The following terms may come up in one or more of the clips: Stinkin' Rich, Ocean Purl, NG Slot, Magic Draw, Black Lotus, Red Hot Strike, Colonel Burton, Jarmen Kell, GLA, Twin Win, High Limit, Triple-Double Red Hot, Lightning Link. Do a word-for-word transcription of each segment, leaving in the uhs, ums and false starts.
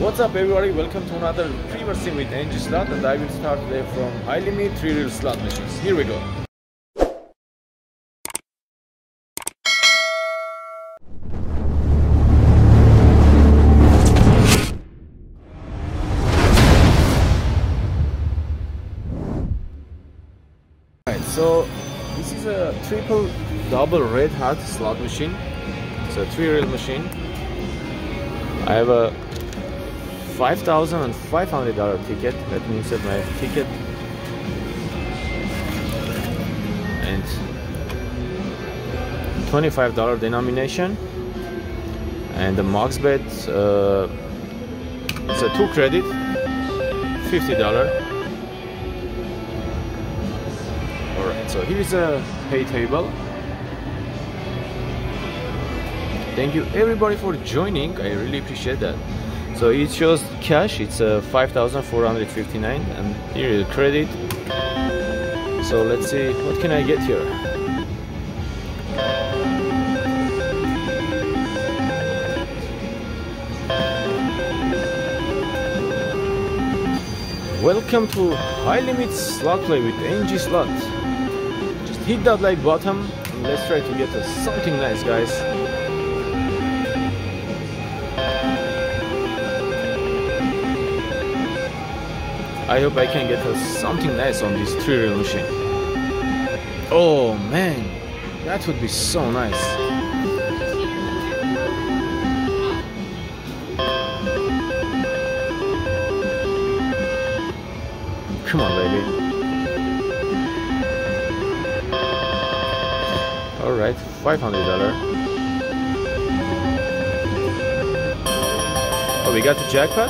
What's up everybody, welcome to another three-word sim with N G Slot, and I will start today from High Limit three-reel slot machines. Here we go. Alright, so this is a triple-double red hot slot machine. It's a three-reel machine. I have a five thousand five hundred dollar ticket. Let me insert my ticket and twenty-five dollar denomination, and the max bet uh, it's a two credit fifty dollar. Alright, so here's a pay table. Thank you everybody for joining, I really appreciate that. So it shows cash, it's uh, five thousand four hundred fifty-nine, and here is credit. So let's see, what can I get here? Welcome to High Limit Slot Play with N G Slot. Just hit that like button and let's try to get uh, something nice, guys. I hope I can get us something nice on this three-reel machine. Oh man, that would be so nice. Come on, baby. All right, five hundred dollars. Oh, we got the jackpot?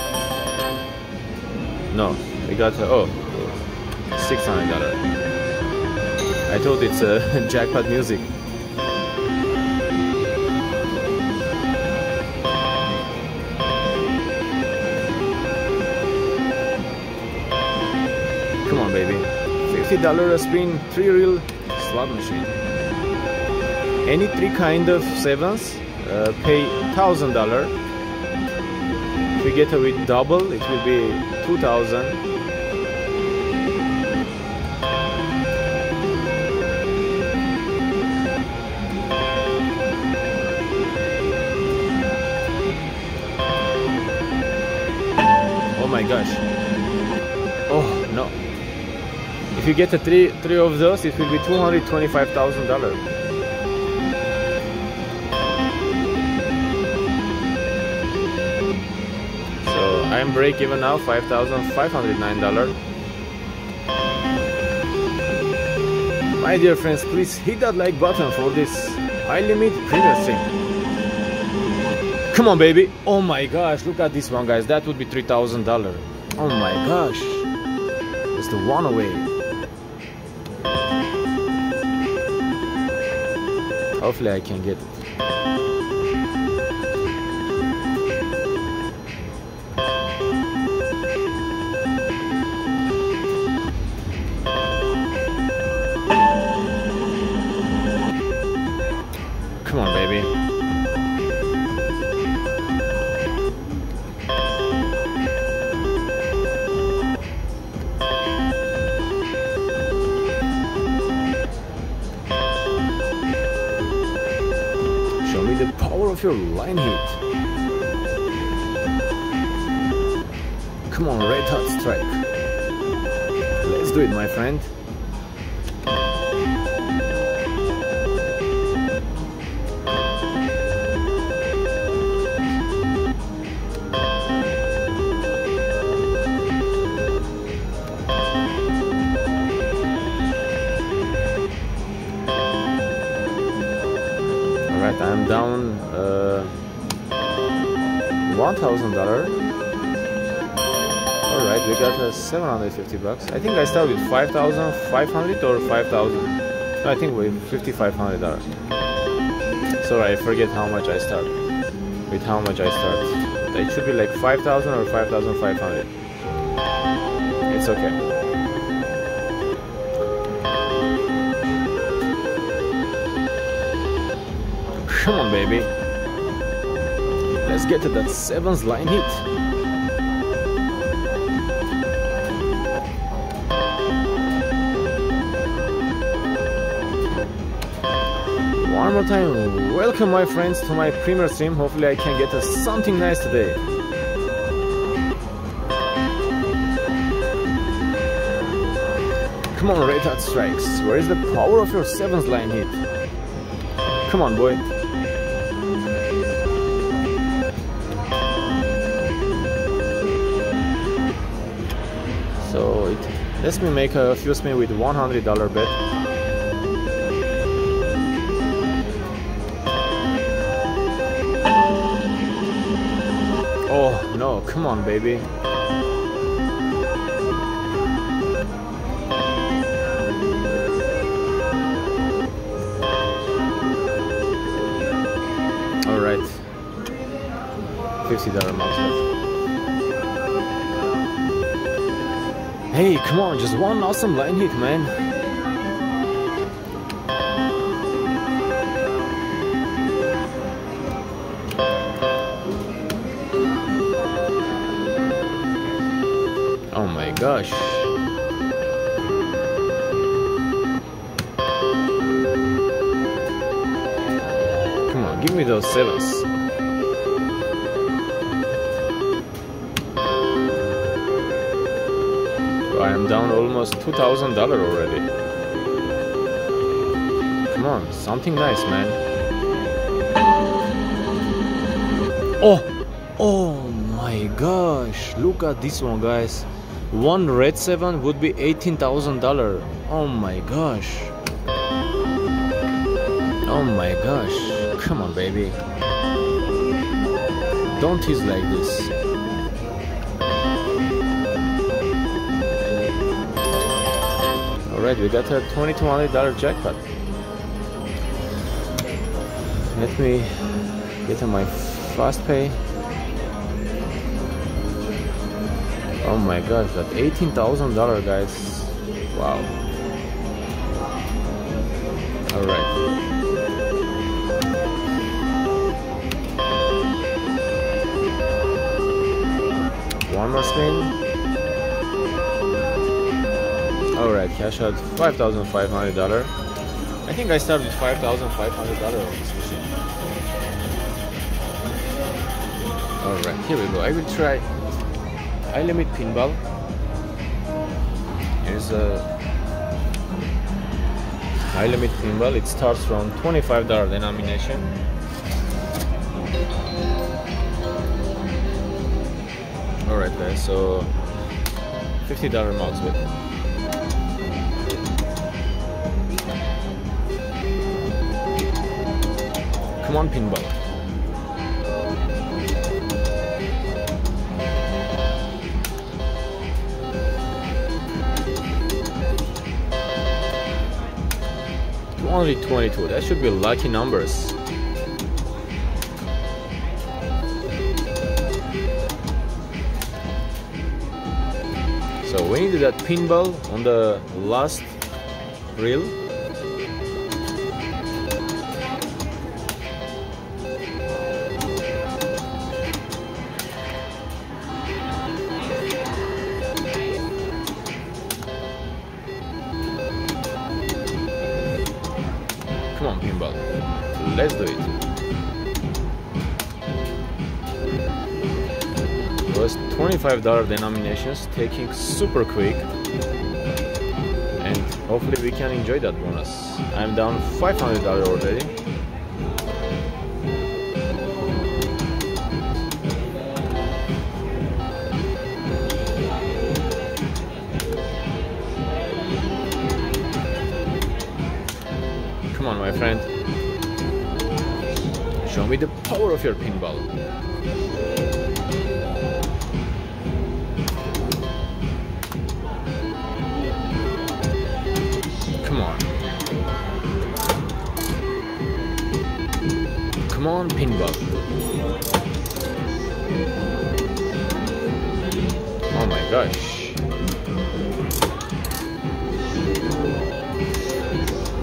No. We got, uh, oh, six hundred dollars. I thought it's uh, jackpot music. Come on, baby. fifty dollar a spin, three-reel slot machine. Any three kind of sevens, uh, pay one thousand dollars. If we get away with double, it will be two thousand dollars. Oh my gosh. Oh no, if you get a three three of those, it will be two hundred twenty-five thousand dollars. So I'm break even now, five thousand five hundred nine dollars. My dear friends, please hit that like button for this High Limit previous thing. Come on, baby. Oh my gosh, look at this one, guys. That would be three thousand dollars. Oh my gosh, it's the one away. Hopefully I can get it. Come on, baby. The power of your line hit. Come on, Red Hot Strike. Let's do it, my friend. I'm down uh, one thousand dollars. Alright, we got uh, seven hundred fifty bucks. I think I start with five thousand five hundred or five thousand. I think we five thousand five hundred dollars. Sorry, I forget how much I start. With how much I start. It should be like five thousand or five thousand five hundred. It's okay. Come on, baby. Let's get to that sevens line hit. one more time, welcome my friends to my premier stream. Hopefully I can get uh, something nice today. Come on, Red Hot Strikes, where is the power of your seventh line hit? Come on, boy. So it lets me make a few spin with one hundred dollar bet. Oh no, come on, baby. Alright. fifty dollar mouse bet. Hey, come on, just one awesome line hit, man. Oh my gosh. Come on, give me those sevens. I am down almost two thousand dollars already. Come on, something nice, man. Oh! Oh my gosh, look at this one, guys. One red seven would be eighteen thousand dollars. Oh my gosh. Oh my gosh. Come on, baby. Don't tease like this. Alright, we got a twenty-two hundred dollar jackpot. Let me get on my fast pay. Oh my gosh, that eighteen thousand dollars, guys. Wow. Alright. One more spin. Alright, cash out five thousand five hundred dollars. I think I started with five thousand five hundred dollars on this machine. Alright, here we go. I will try High Limit pinball. Here's a High Limit pinball. It starts from twenty-five dollar denomination. Alright guys, so fifty dollar mouse bet. Come on, pinball. Only twenty-two, that should be lucky numbers. So we needed that pinball on the last reel. Come on, pinball. Let's do it. It was twenty-five dollar denominations, taking super quick. And hopefully we can enjoy that bonus. I'm down five hundred dollars already. Come on, my friend. Show me the power of your pinball. Come on. Come on, pinball. Oh my gosh.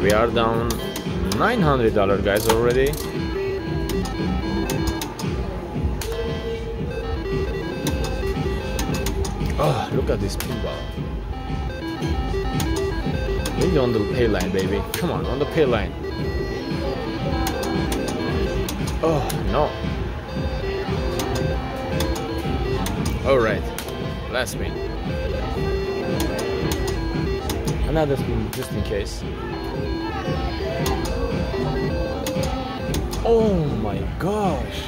We are down nine hundred dollars, guys, already. Oh, look at this pinball. Maybe on the pay line, baby. Come on, on the pay line. Oh, no. Alright, last spin. Another spin, just in case. Oh my gosh.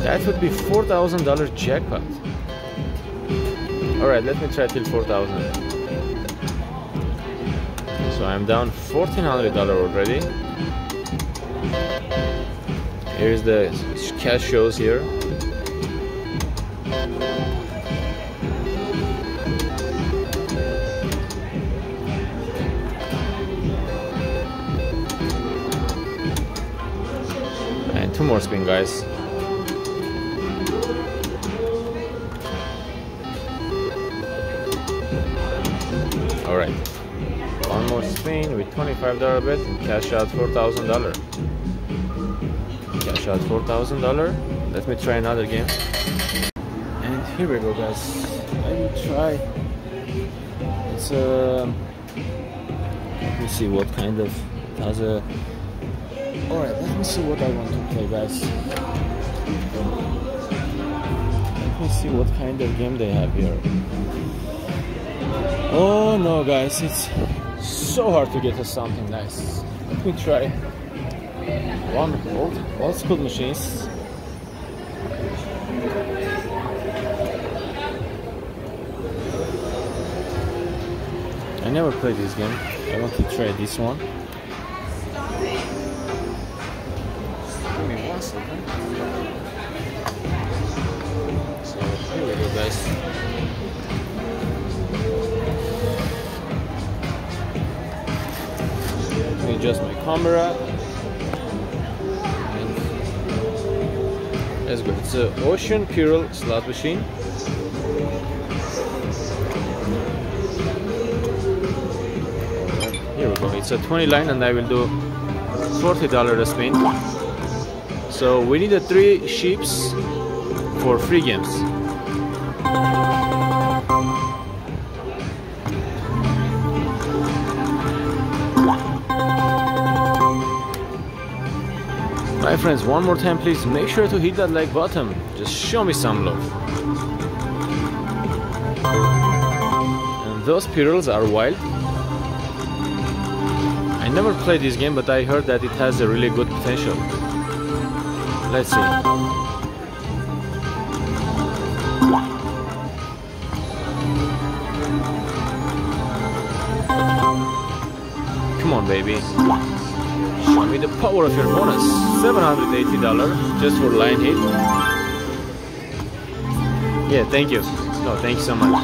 That would be four thousand dollar jackpot. Alright, let me try till four thousand. So I'm down fourteen hundred dollars already. Here's the cash shows here. And two more spin, guys. All right, one more spin with twenty-five dollar bet and cash out four thousand dollars. Cash out four thousand dollars. Let me try another game. And here we go, guys. I will try. It's a. Let me see what kind of. Has a. All right, let me see what I want to play, guys. Let me see what kind of game they have here. Oh no, guys, it's so hard to get us something nice. Let me try one old, old school machines. I never played this game. I want to try this one. Give me one second. So here we go, guys. Adjust my camera. And let's go. It's an Ocean Purl slot machine. Here we go. It's a twenty line, and I will do forty dollar a spin. So we need a three ships for free games. My friends, one more time, please make sure to hit that like button. Just show me some love. And those Purls are wild. I never played this game, but I heard that it has a really good potential. Let's see. Come on, baby. With the power of your bonus, seven hundred eighty dollars just for line hit. Yeah, thank you. No, thank you so much.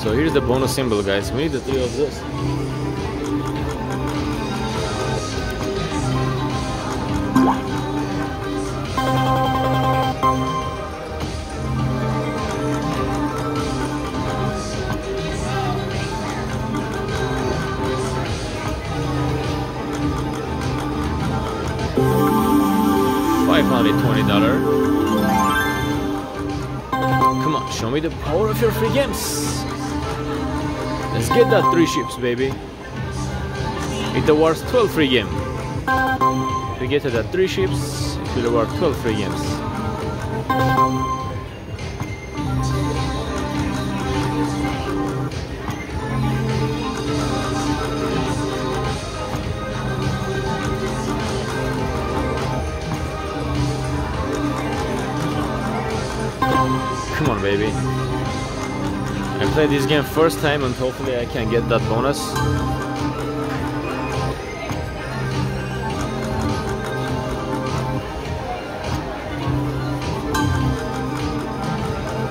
So here's the bonus symbol, guys. We need the three of those. Come on, show me the power of your free games. Let's get that three ships, baby. It awards twelve free games. If we get to that three ships, it will award twelve free games. Come on, baby. I played this game first time, and hopefully I can get that bonus.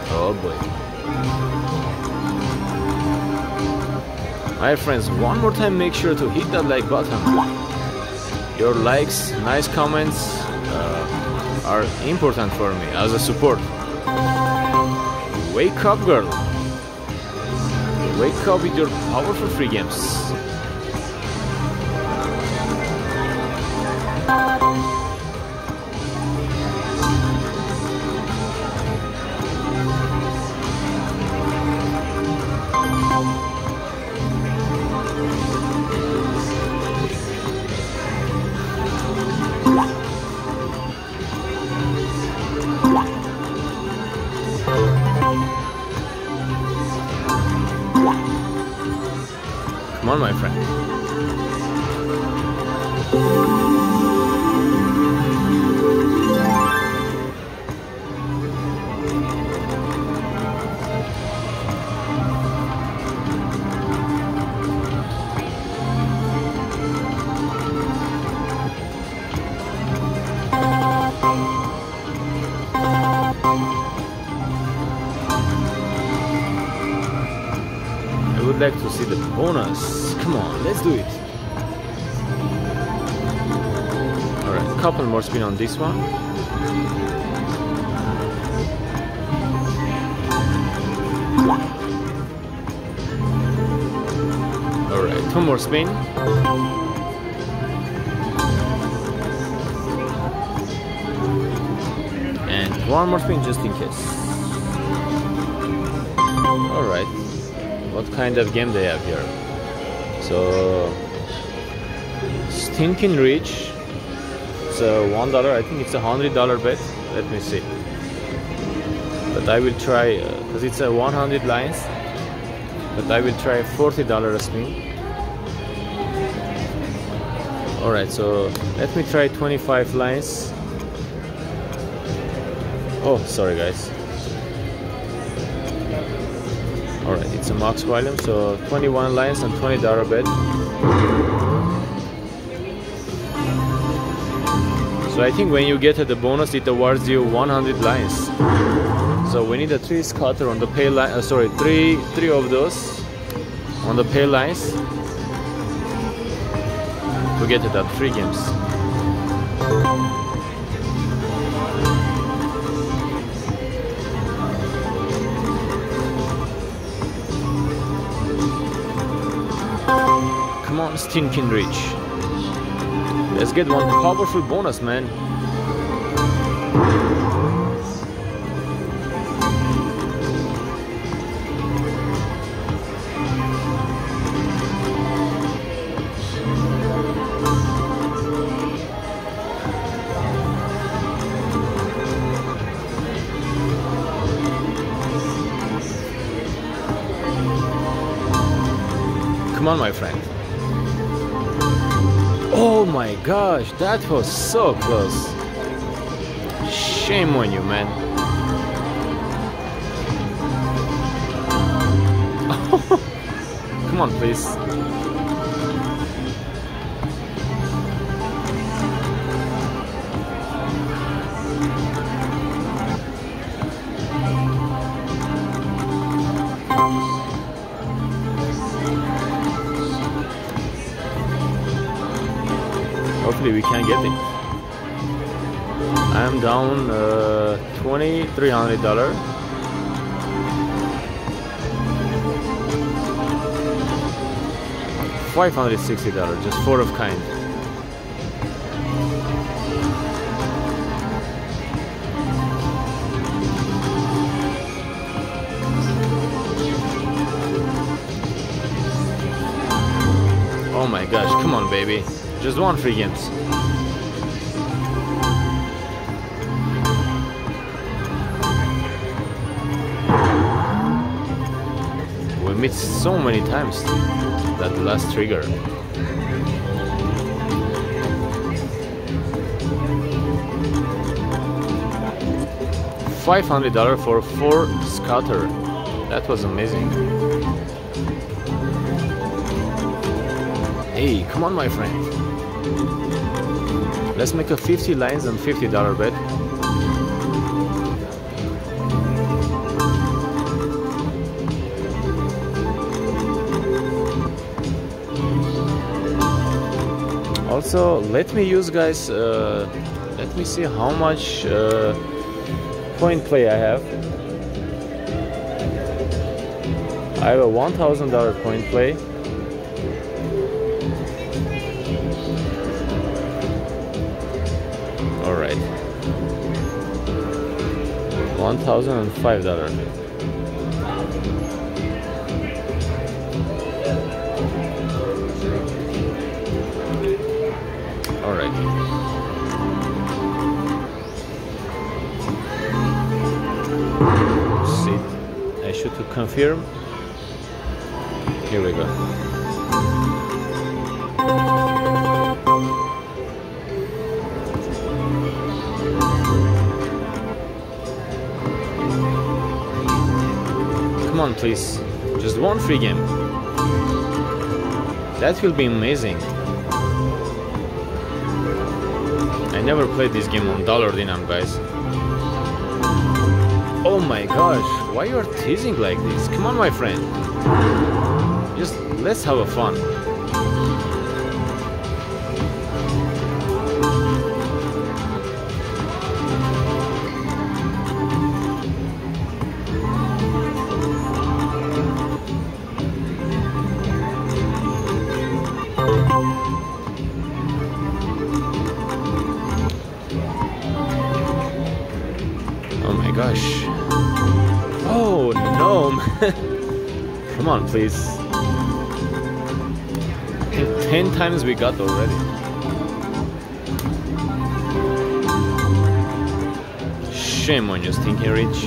Oh boy. My friends, one more time, make sure to hit that like button. Your likes, nice comments uh, are important for me as a support. Wake up, girl. Wake up with your powerful free games. Come on, my friend. I would like to see the bonus. Come on, let's do it. Alright, couple more spin on this one. Alright, two more spin. And one more spin just in case. Alright. What kind of game they have here? So, Stinkin' Rich. It's a one dollar. I think it's a hundred dollar bet. Let me see. But I will try because uh, it's a one hundred lines. But I will try forty dollar a spin. All right. So let me try twenty five lines. Oh, sorry guys. Alright, it's a max volume, so twenty-one lines and twenty dollar bet. So I think when you get the bonus, it awards you one hundred lines. So we need a three scatter on the pay line. Uh, sorry, three, three of those on the pay lines to get it at three games. Stinkin' Rich. Let's get one powerful bonus, man. Come on, my friend. Oh my gosh, that was so close. Shame on you, man. Come on, please. Hopefully we can get it. I am down uh, twenty three hundred dollar. Five hundred sixty dollar, just four of kind. Oh my gosh! Come on, baby. Just one free games. We missed so many times that last trigger. five hundred dollars for four scatter. That was amazing. Hey, come on, my friend. Let's make a fifty lines and fifty dollar bet. Also, let me use, guys, uh, let me see how much uh, coin play I have. I have a one thousand dollar coin play. One thousand and five dollars. All right. See, I should confirm. Here we go. Come on, please. Just one free game. That will be amazing. I never played this game on dollar Dinan, guys. Oh my gosh, why you are teasing like this? Come on, my friend. Just let's have a fun. Come on, please. Ten times we got already. Shame on you, Stinkin' Rich.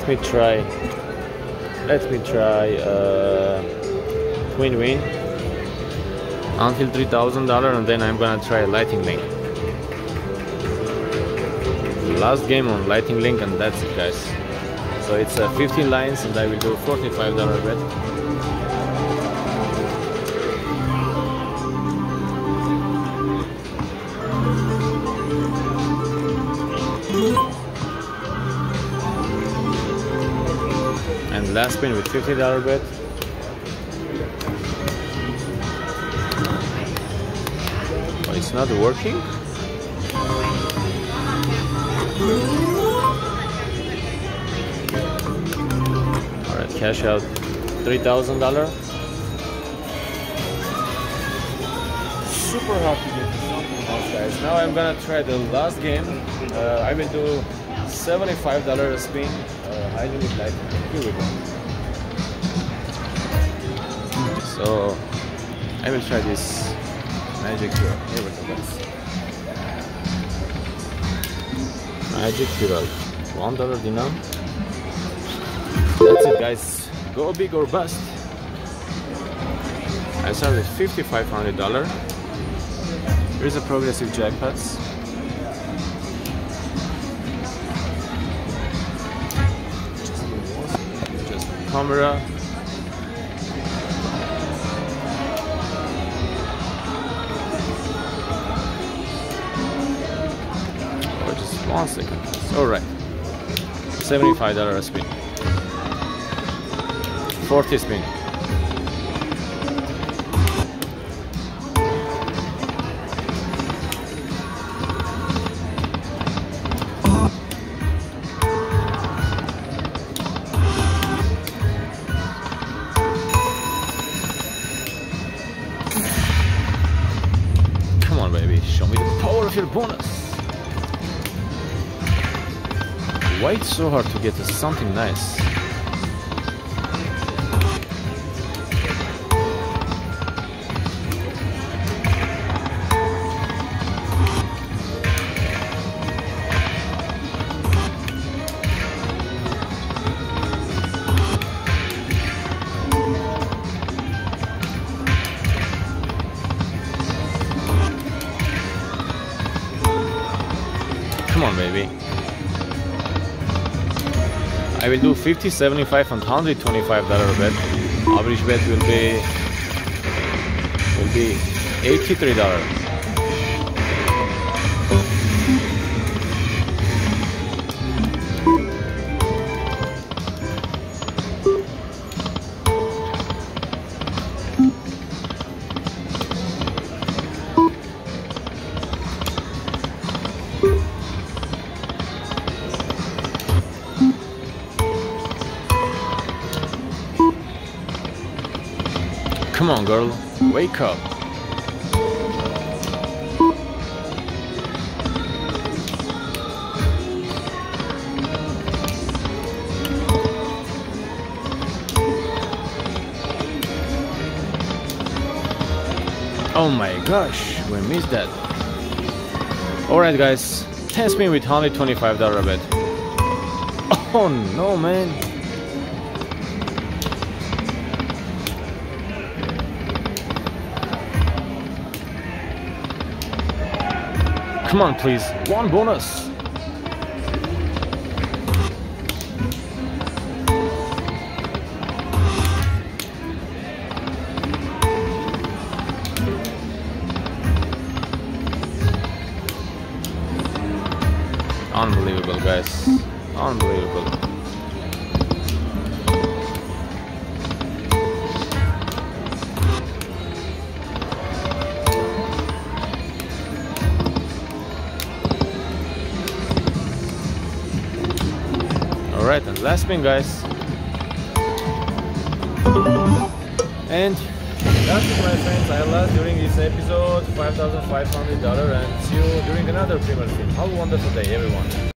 Let me try, let me try uh, Twin Win until three thousand dollars, and then I'm gonna try Lightning Link. Last game on Lightning Link, and that's it, guys. So it's uh, fifteen lines and I will do forty-five dollar bet. Last spin with fifty dollar bet. Oh, it's not working? Alright, cash out three thousand dollars. Super happy to get something else, guys. Now I'm gonna try the last game. Uh, I will do seventy-five dollar spin. Uh, High Limit Lightning. Here we go. So I will try this Magic Draw. Here we go, guys. Magic Draw. One dollar Dinar. That's it, guys. Go big or bust. I started fifty-five hundred dollar. Here's a progressive jackpots. Camera. Oh, just one second. Alright. seventy-five dollar spin. forty spin. Bonus. Why it's so hard to get something nice? Come on, baby. I will do fifty, seventy-five, and one hundred twenty-five dollar bet. Average bet will be will be eighty-three dollars. Come on, girl. Wake up. Oh my gosh, we missed that. Alright guys, ten spin with only twenty-five dollar bet. Oh no, man. Come on, please. One bonus. Unbelievable, guys. Unbelievable. Alright, and last spin, guys. And that's it, my friends. I lost during this episode five thousand five hundred dollars and see you during another Premier Stream. Have a wonderful day, everyone.